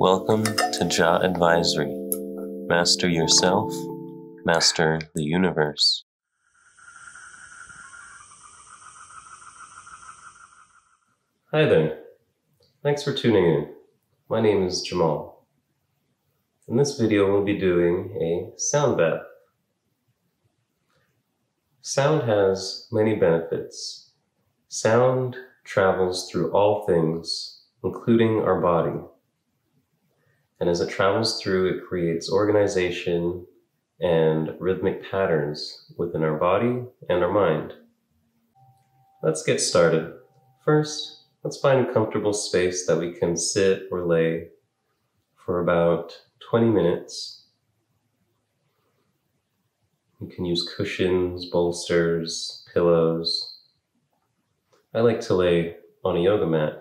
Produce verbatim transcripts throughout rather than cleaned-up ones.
Welcome to J A Advisory. Master yourself, master the universe. Hi there. Thanks for tuning in. My name is Jamal. In this video, we'll be doing a sound bath. Sound has many benefits. Sound travels through all things, including our body. And as it travels through, it creates organization and rhythmic patterns within our body and our mind. Let's get started. First, let's find a comfortable space that we can sit or lay for about twenty minutes. You can use cushions, bolsters, pillows. I like to lay on a yoga mat.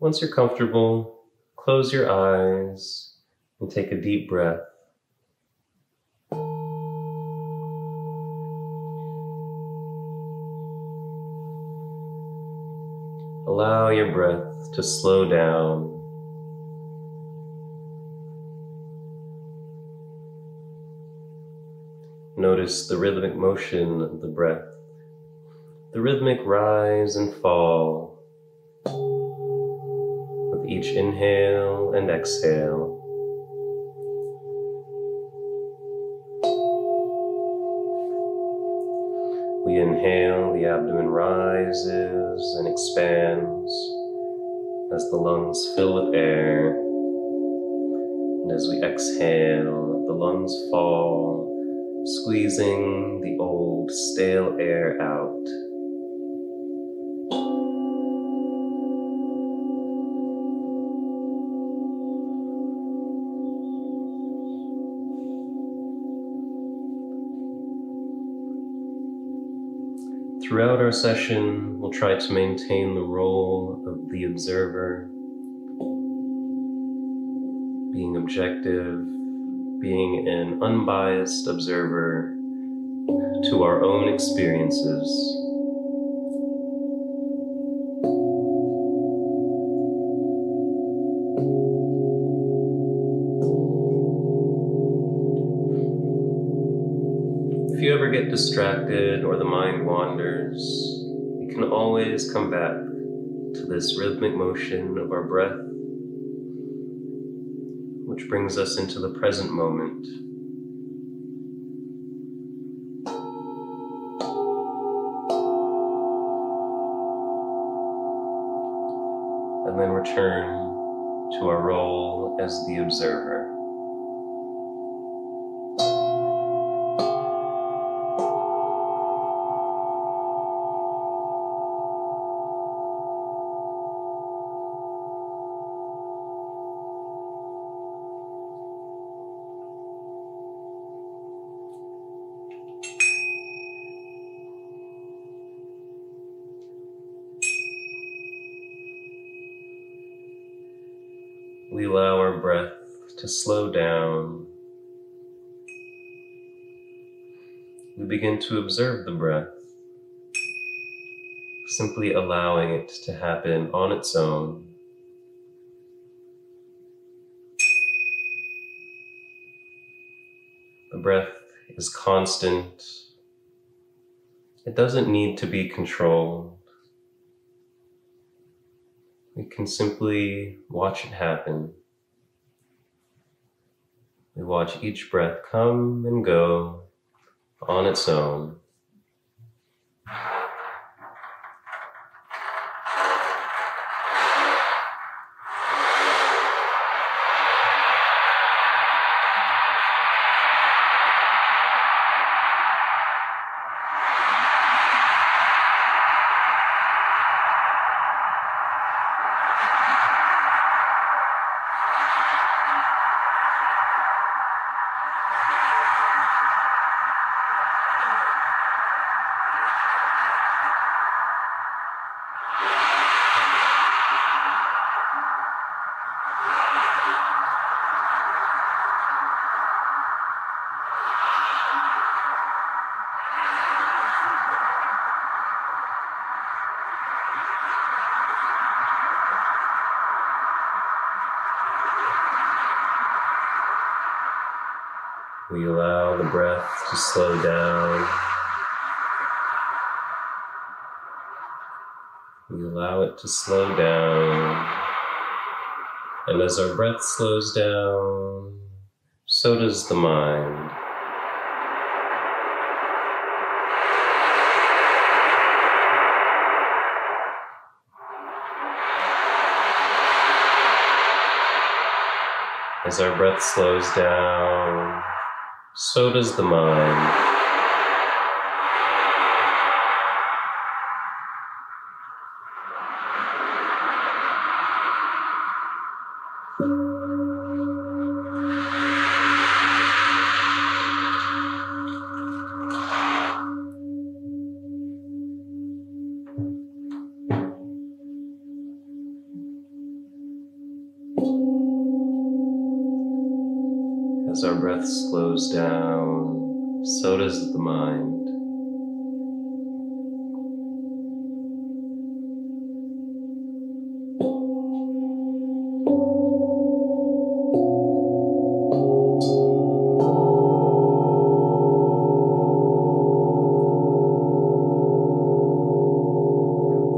Once you're comfortable, close your eyes and take a deep breath. Allow your breath to slow down. Notice the rhythmic motion of the breath, the rhythmic rise and fall. Each inhale and exhale. We inhale, the abdomen rises and expands as the lungs fill with air. And as we exhale, the lungs fall, squeezing the old stale air out. Throughout our session, we'll try to maintain the role of the observer, being objective, being an unbiased observer to our own experiences. If you ever get distracted or the mind wanders, you can always come back to this rhythmic motion of our breath, which brings us into the present moment. And then return to our role as the observer. We allow our breath to slow down. We begin to observe the breath, simply allowing it to happen on its own. The breath is constant. It doesn't need to be controlled. We can simply watch it happen. We watch each breath come and go on its own. We allow the breath to slow down. We allow it to slow down. And as our breath slows down, so does the mind. As our breath slows down, so does the mind. As our breath slows down, so does the mind.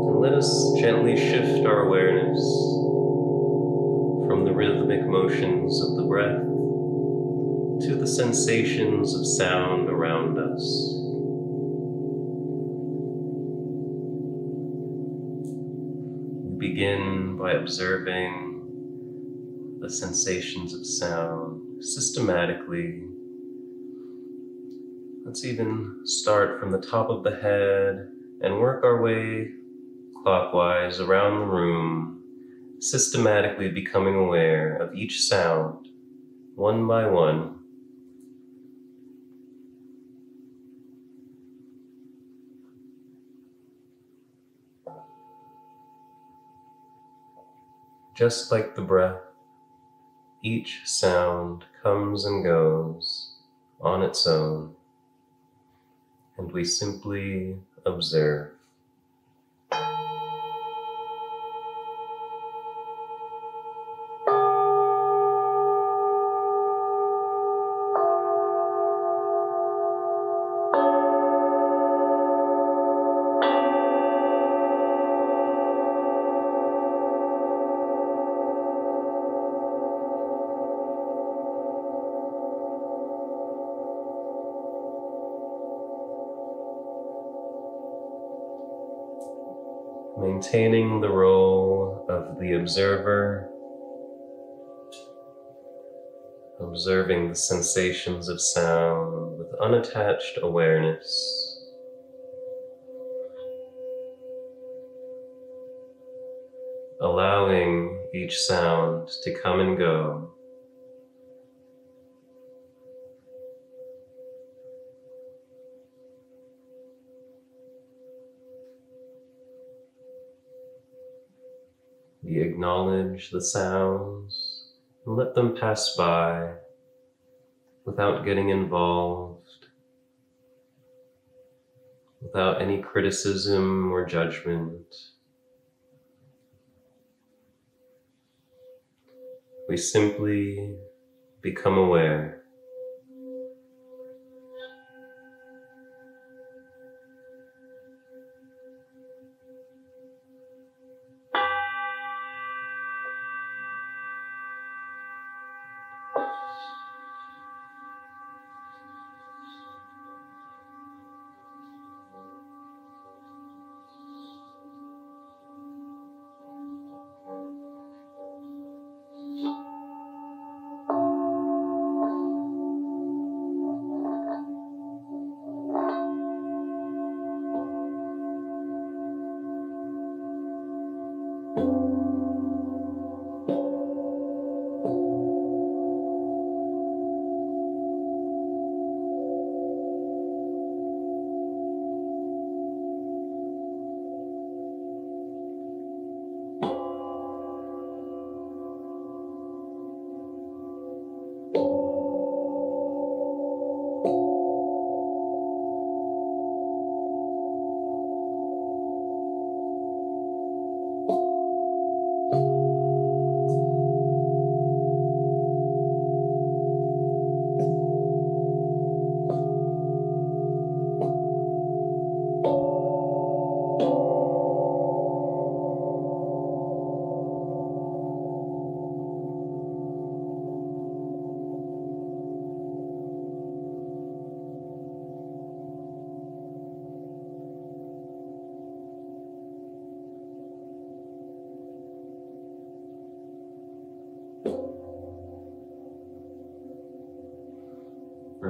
And let us gently shift our awareness from the rhythmic motions of the breath to the sensations of sound around us. Begin by observing the sensations of sound systematically. Let's even start from the top of the head and work our way clockwise around the room, systematically becoming aware of each sound, one by one. Just like the breath, each sound comes and goes on its own, and we simply observe. Maintaining the role of the observer, observing the sensations of sound with unattached awareness. Allowing each sound to come and go. We acknowledge the sounds and let them pass by without getting involved, without any criticism or judgment. We simply become aware.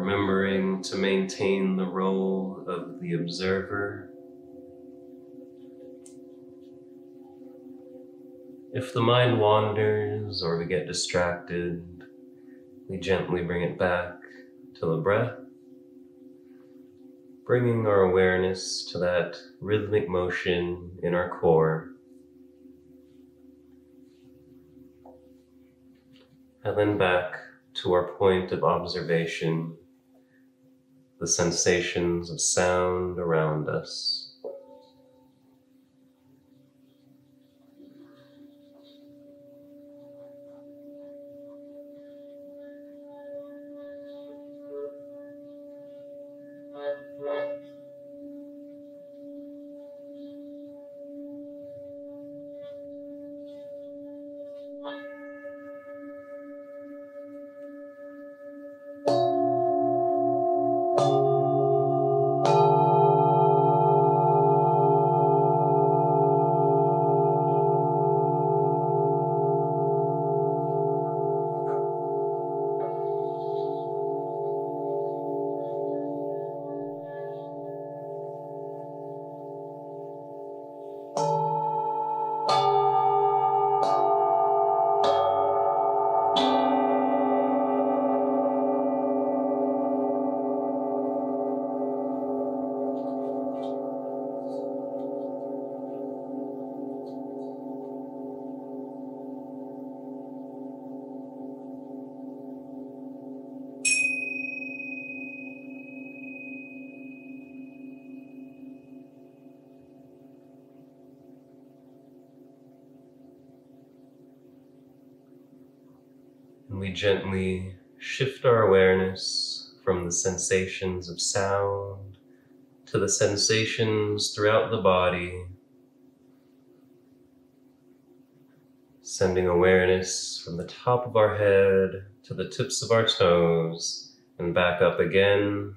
remembering to maintain the role of the observer. If the mind wanders or we get distracted, we gently bring it back to the breath, bringing our awareness to that rhythmic motion in our core. And then back to our point of observation, the sensations of sound around us. We gently shift our awareness from the sensations of sound to the sensations throughout the body, sending awareness from the top of our head to the tips of our toes and back up again.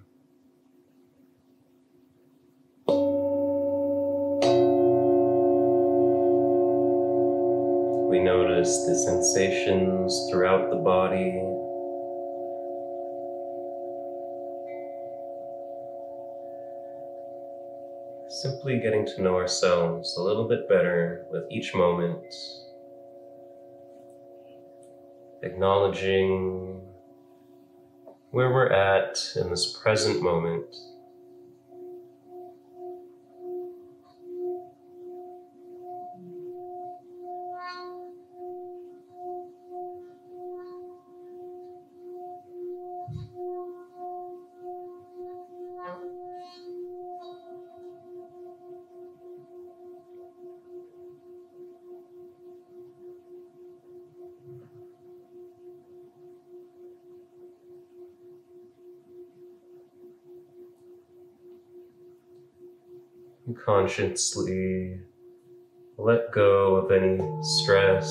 We notice the sensations throughout the body. Simply getting to know ourselves a little bit better with each moment. Acknowledging where we're at in this present moment. Consciously let go of any stress,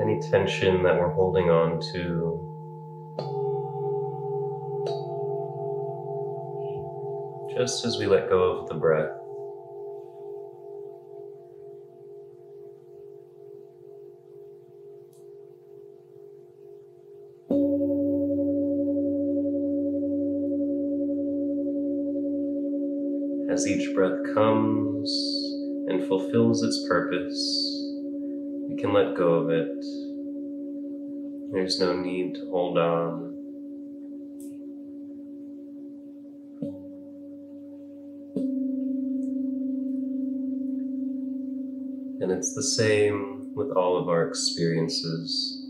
any tension that we're holding on to, just as we let go of the breath. As each breath comes and fulfills its purpose, we can let go of it. There's no need to hold on. And it's the same with all of our experiences.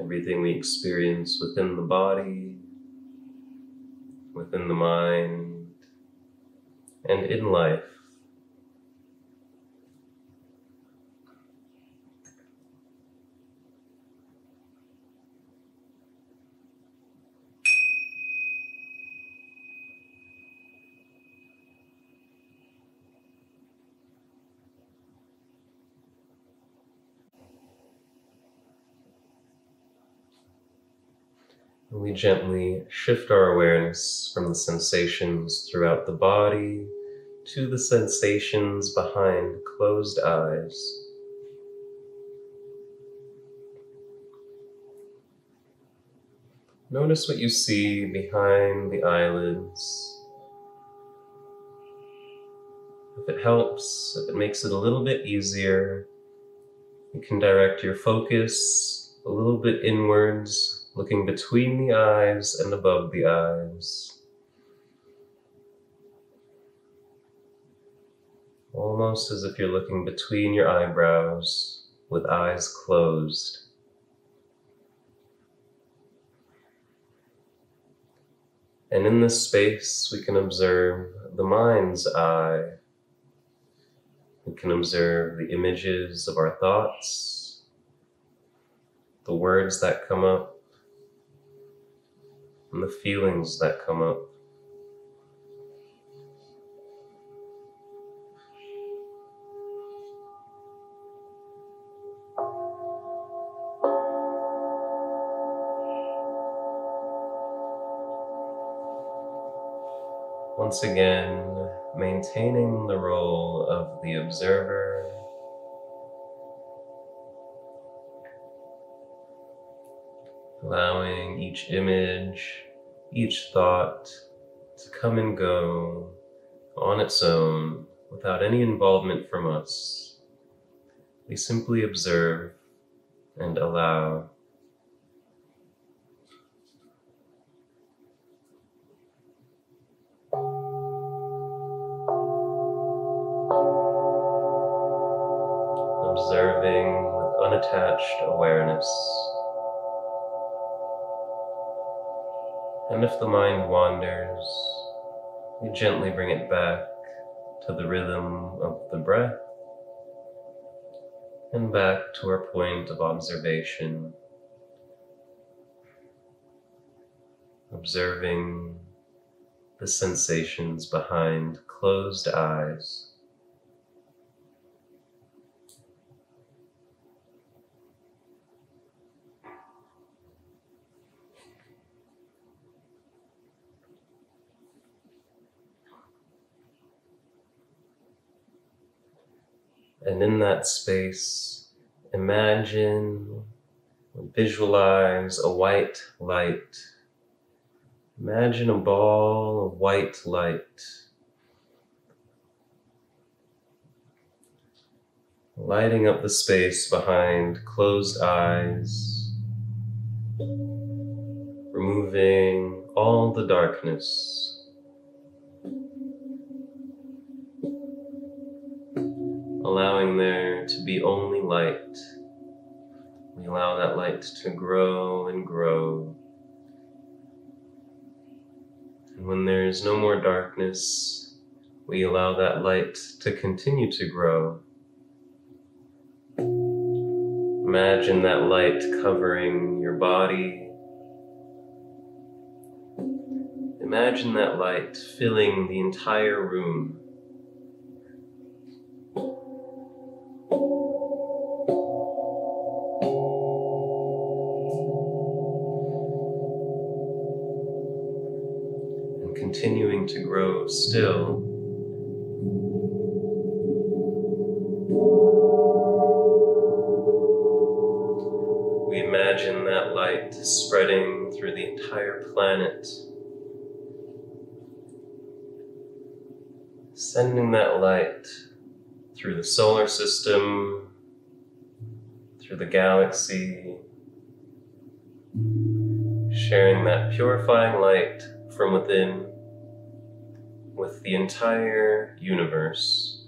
Everything we experience within the body, within the mind, and in life. We gently shift our awareness from the sensations throughout the body to the sensations behind closed eyes. Notice what you see behind the eyelids. If it helps, if it makes it a little bit easier, you can direct your focus a little bit inwards, looking between the eyes and above the eyes. Almost as if you're looking between your eyebrows with eyes closed. And in this space, we can observe the mind's eye. We can observe the images of our thoughts, the words that come up, and the feelings that come up. Once again, maintaining the role of the observer, allowing each image, each thought to come and go on its own without any involvement from us. We simply observe and allow. Observing with unattached awareness. And if the mind wanders, we gently bring it back to the rhythm of the breath and back to our point of observation. Observing the sensations behind closed eyes. And in that space, imagine, visualize a white light. Imagine a ball of white light. Lighting up the space behind closed eyes. Removing all the darkness. Allowing there to be only light. We allow that light to grow and grow. And when there is no more darkness, we allow that light to continue to grow. Imagine that light covering your body. Imagine that light filling the entire room. Continuing to grow still. We imagine that light spreading through the entire planet, sending that light through the solar system, through the galaxy, sharing that purifying light from within with the entire universe.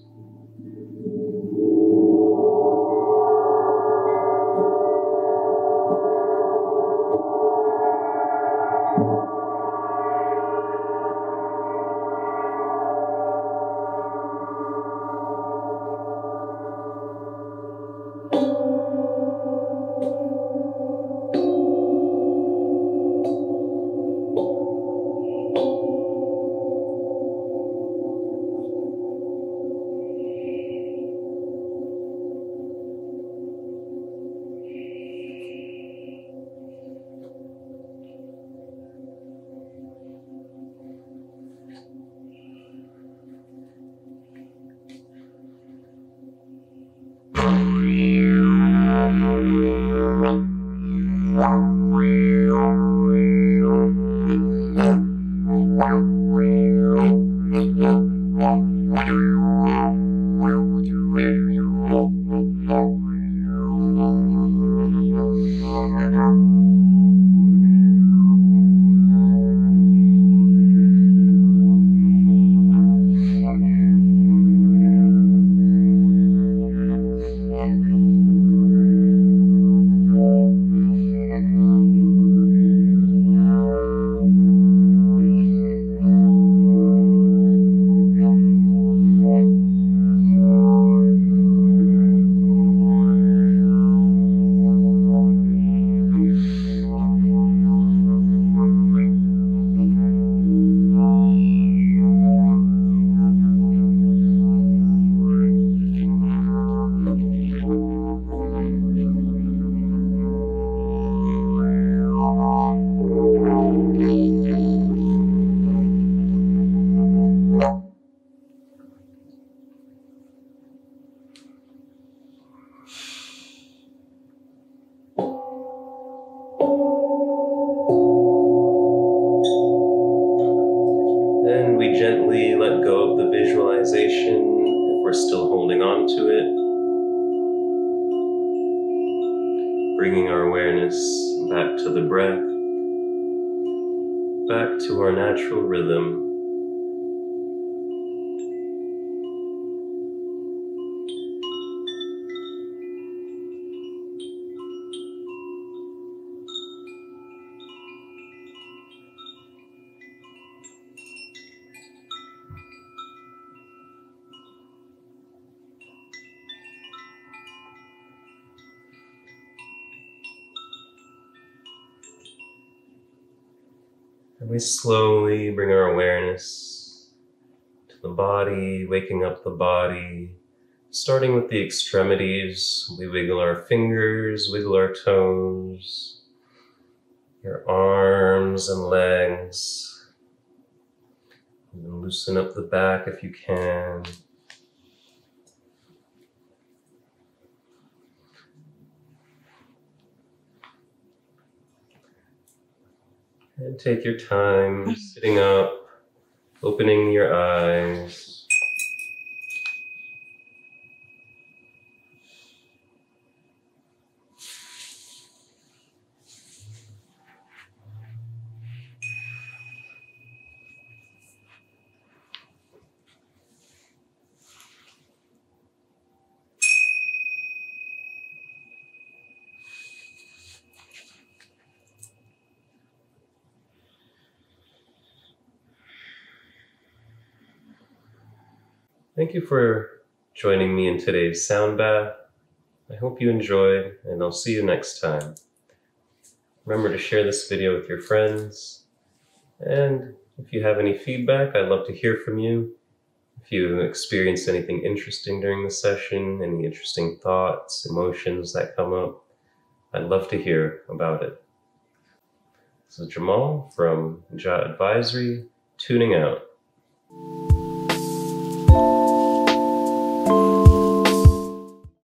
gently let go of the visualization if we're still holding on to it. Bringing our awareness back to the breath, back to our natural rhythm. And we slowly bring our awareness to the body, waking up the body, starting with the extremities. We wiggle our fingers, wiggle our toes, your arms and legs, and then loosen up the back if you can. And take your time, sitting up, opening your eyes. Thank you for joining me in today's sound bath. I hope you enjoyed, and I'll see you next time. Remember to share this video with your friends. And if you have any feedback, I'd love to hear from you. If you experienced anything interesting during the session, any interesting thoughts, emotions that come up, I'd love to hear about it. This is Jamal from J A Advisory, tuning out.